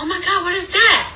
Oh my God, what is that?